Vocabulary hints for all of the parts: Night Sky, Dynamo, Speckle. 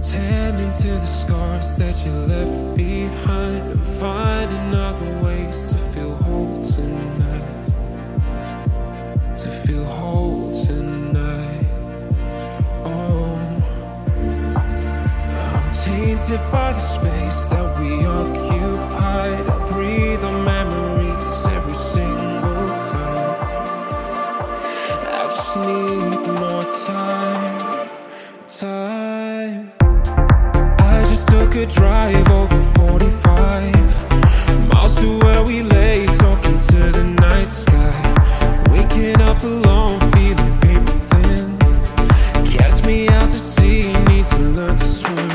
Tending to the scars that you left behind, and finding other ways to feel whole tonight, to feel whole tonight. Oh, I'm tainted by the space that we occupied. I breathe on memories every single time. I just need more time. I just took a drive over 45 miles to where we lay, talking to the night sky. Waking up alone, feeling paper thin. Cast me out to sea, need to learn to swim.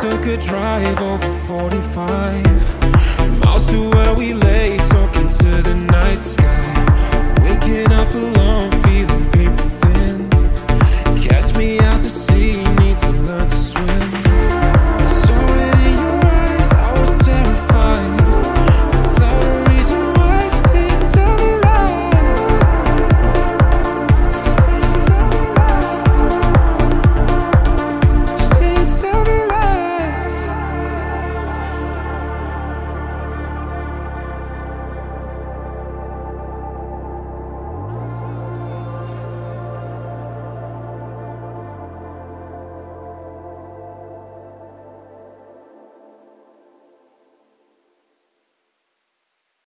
Took a drive over 45 miles to where we lay, talking to the night sky. Waking up alone.